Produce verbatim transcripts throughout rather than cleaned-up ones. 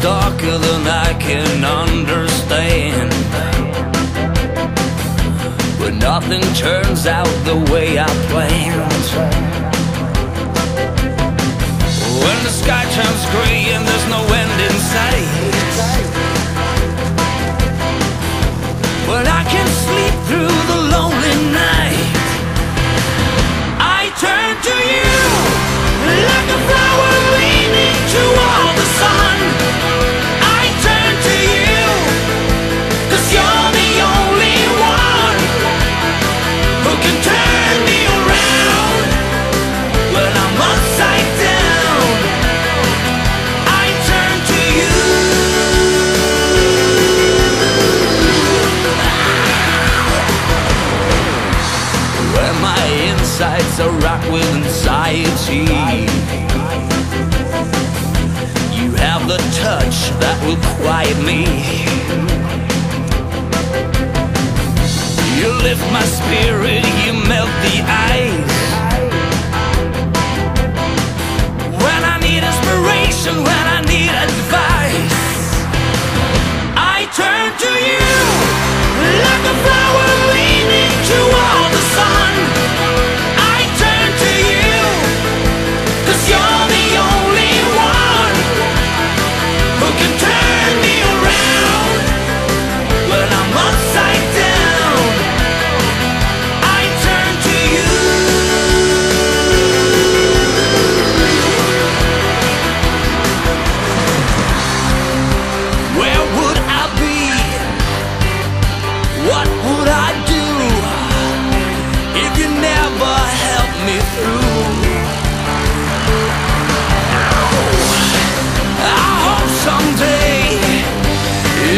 Darker than I can understand, but nothing turns out the way I planned. When the sky turns gray and there's no end in sight, but I can sleep through the lonely night. I turn to you like a flower leaning toward the sun. Sides are rocked with anxiety. You have the touch that will quiet me. You lift my spirit, you melt the ice. When I need inspiration, when I need advice, I turn to you like a flower leaning toward the sun.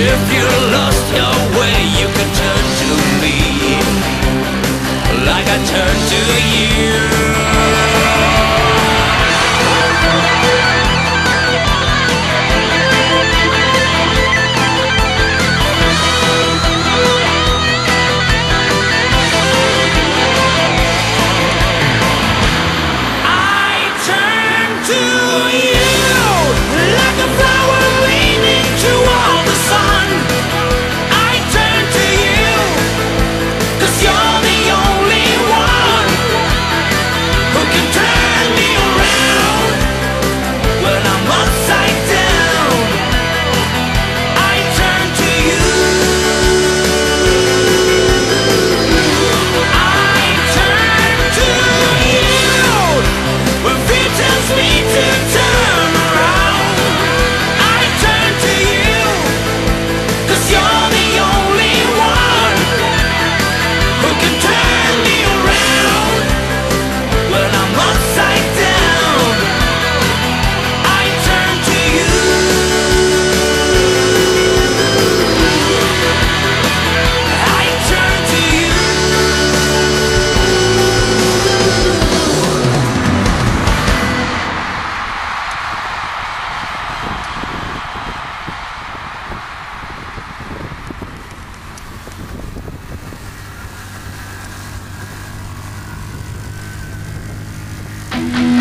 If you lost your way, you could turn to me like I turn to you. I turn to you like a flower leaning toward the sun. Yeah!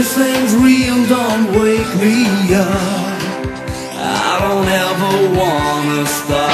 this thing's real, don't wake me up. I don't ever wanna stop.